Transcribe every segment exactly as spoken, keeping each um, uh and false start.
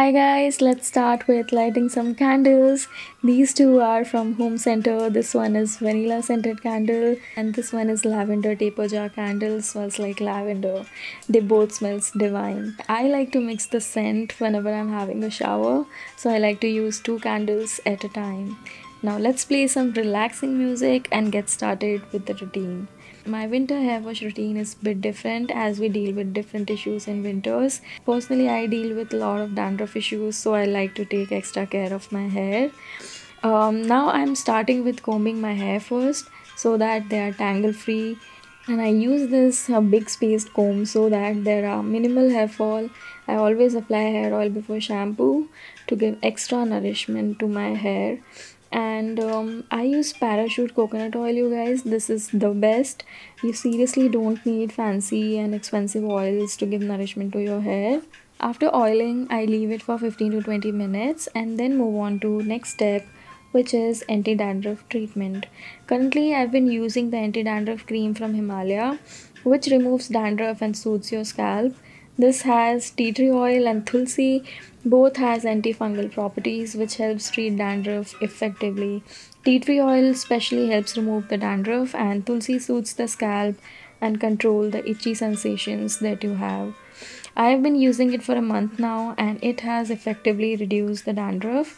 Hi guys, let's start with lighting some candles. These two are from Home Center. This one is vanilla scented candle and this one is lavender taper jar candle. Smells like lavender. They both smells divine. I like to mix the scent whenever I'm having a shower, so I like to use two candles at a time. Now let's play some relaxing music and get started with the routine. My winter hair wash routine is a bit different as we deal with different issues in winters. Personally, I deal with a lot of dandruff issues, so I like to take extra care of my hair. Um, now I'm starting with combing my hair first so that they are tangle free, and I use this uh, big spaced comb so that there are minimal hair fall. I always apply hair oil before shampoo to give extra nourishment to my hair. And um, I use Parachute coconut oil, you guys. This is the best. You seriously don't need fancy and expensive oils to give nourishment to your hair. After oiling, I leave it for fifteen to twenty minutes and then move on to next step, which is anti-dandruff treatment. Currently, I've been using the anti-dandruff cream from Himalaya, which removes dandruff and soothes your scalp. This has tea tree oil and tulsi. Both has antifungal properties which helps treat dandruff effectively. Tea tree oil especially helps remove the dandruff, and tulsi soothes the scalp and control the itchy sensations that you have. I have been using it for a month now and it has effectively reduced the dandruff.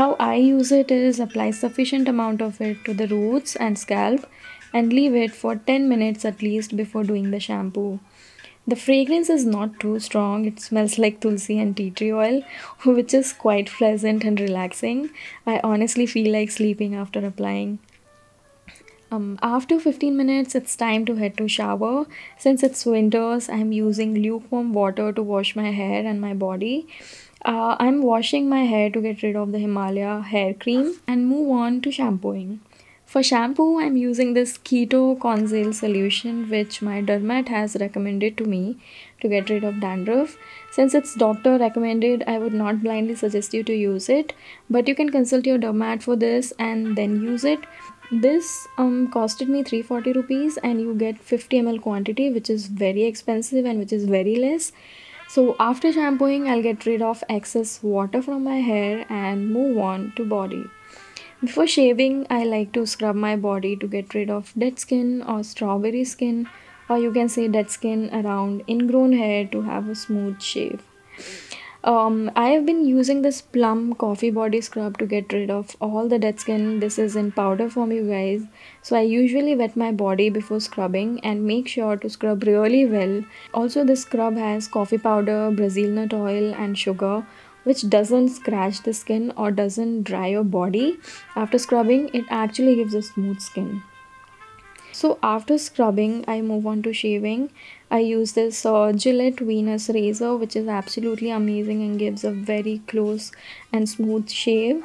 How I use it is apply sufficient amount of it to the roots and scalp and leave it for ten minutes at least before doing the shampoo. The fragrance is not too strong. It smells like tulsi and tea tree oil, which is quite pleasant and relaxing. I honestly feel like sleeping after applying. Um, after fifteen minutes, it's time to head to shower. Since it's winters, I'm using lukewarm water to wash my hair and my body. Uh, I'm washing my hair to get rid of the Himalaya hair cream and move on to shampooing. For shampoo, I'm using this ketoconazole solution which my dermat has recommended to me to get rid of dandruff. Since it's doctor recommended, I would not blindly suggest you to use it, but you can consult your dermat for this and then use it. This um, costed me three hundred forty rupees and you get fifty milliliters quantity, which is very expensive and which is very less. So after shampooing, I'll get rid of excess water from my hair and move on to body. Before shaving, I like to scrub my body to get rid of dead skin or strawberry skin, or you can say dead skin around ingrown hair to have a smooth shave. Um, I have been using this Plum coffee body scrub to get rid of all the dead skin. This is in powder form, you guys. So I usually wet my body before scrubbing and make sure to scrub really well. Also, this scrub has coffee powder, Brazil nut oil and sugar, which doesn't scratch the skin or doesn't dry your body. After scrubbing, it actually gives a smooth skin. So after scrubbing, I move on to shaving. I use this uh, Gillette Venus razor, which is absolutely amazing and gives a very close and smooth shave.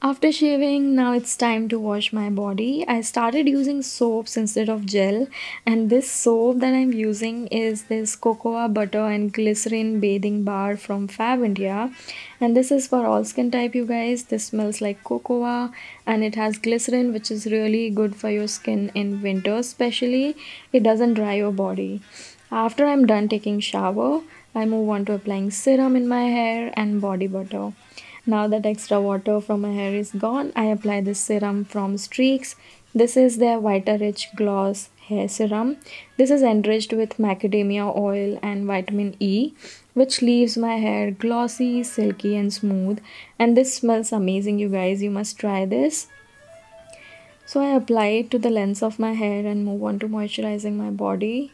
After shaving, now it's time to wash my body. I started using soaps instead of gel, and this soap that I'm using is this cocoa butter and glycerin bathing bar from Fab India, and this is for all skin type, you guys. This smells like cocoa and it has glycerin, which is really good for your skin in winter especially. It doesn't dry your body. After I'm done taking shower, I move on to applying serum in my hair and body butter. Now that extra water from my hair is gone, I apply this serum from Streaks. This is their Vita Rich Gloss Hair Serum. This is enriched with macadamia oil and vitamin E, which leaves my hair glossy, silky and smooth. And this smells amazing, you guys. You must try this. So I apply it to the length of my hair and move on to moisturizing my body.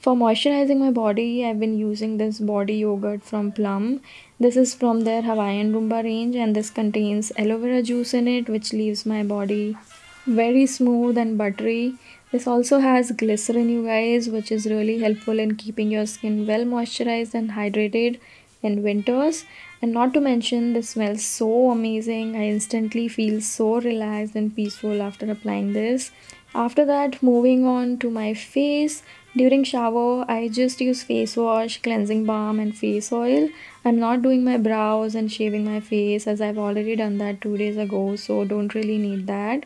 For moisturizing my body, I've been using this body yogurt from Plum. This is from their Hawaiian Rumba range and this contains aloe vera juice in it, which leaves my body very smooth and buttery. This also has glycerin, you guys, which is really helpful in keeping your skin well moisturized and hydrated in winters. And not to mention, this smells so amazing. I instantly feel so relaxed and peaceful after applying this. After that, moving on to my face. During shower, I just use face wash, cleansing balm and face oil. I'm not doing my brows and shaving my face as I've already done that two days ago, so don't really need that.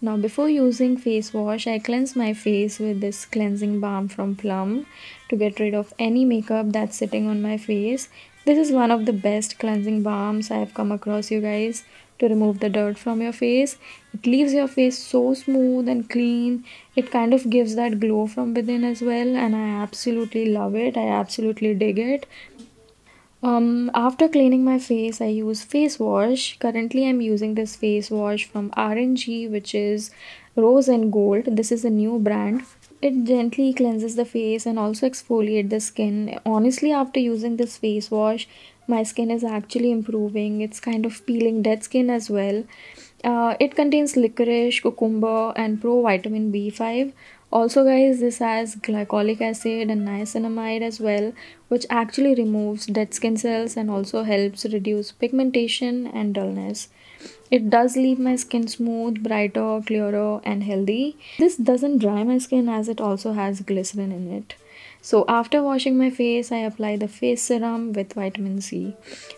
Now before using face wash, I cleanse my face with this cleansing balm from Plum to get rid of any makeup that's sitting on my face. This is one of the best cleansing balms I have come across, you guys, to remove the dirt from your face. It leaves your face so smooth and clean. It kind of gives that glow from within as well, and I absolutely love it. I absolutely dig it. Um, after cleaning my face, I use face wash. Currently, I'm using this face wash from R N G, which is Rose and Gold. This is a new brand. It gently cleanses the face and also exfoliates the skin. Honestly, after using this face wash, my skin is actually improving. It's kind of peeling dead skin as well. Uh, it contains licorice, cucumber, and pro-vitamin B five. Also, guys, this has glycolic acid and niacinamide as well, which actually removes dead skin cells and also helps reduce pigmentation and dullness. It does leave my skin smooth, brighter, clearer, and healthy. This doesn't dry my skin as it also has glycerin in it. So after washing my face, I apply the face serum with vitamin C.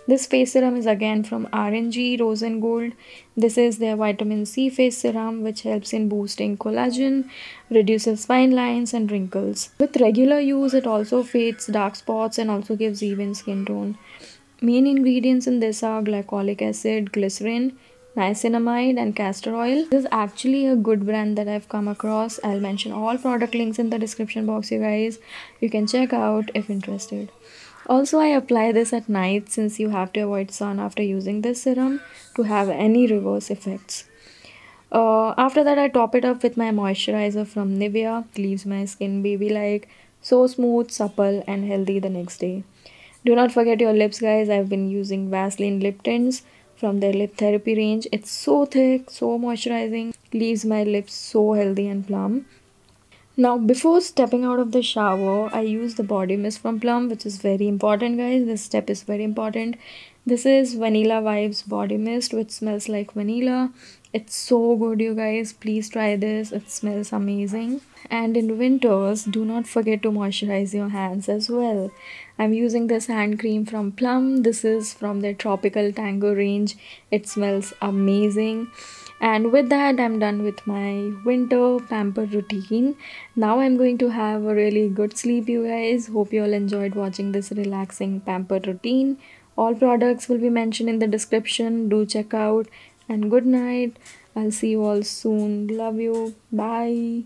This face serum is again from R N G, Rose and Gold. This is their vitamin C face serum, which helps in boosting collagen, reduces fine lines and wrinkles. With regular use, it also fades dark spots and also gives even skin tone. Main ingredients in this are glycolic acid, glycerin, niacinamide, and castor oil. This is actually a good brand that I've come across. I'll mention all product links in the description box, you guys. You can check out if interested. Also, I apply this at night since you have to avoid sun after using this serum to have any reverse effects. Uh, after that, I top it up with my moisturizer from Nivea. It leaves my skin baby-like, so smooth, supple, and healthy the next day. Do not forget your lips, guys. I've been using Vaseline lip tints from their lip therapy range. It's so thick, so moisturizing, leaves my lips so healthy and plump. Now, before stepping out of the shower, I use the body mist from Plum, which is very important, guys. This step is very important. This is Vanilla Vibes body mist, which smells like vanilla. It's so good, you guys. Please try this. It smells amazing. And in winters, do not forget to moisturize your hands as well. I'm using this hand cream from Plum. This is from their Tropical Tango range. It smells amazing. And with that, I'm done with my winter pamper routine. Now I'm going to have a really good sleep, you guys. Hope you all enjoyed watching this relaxing pamper routine. All products will be mentioned in the description. Do check out. And good night. I'll see you all soon. Love you. Bye.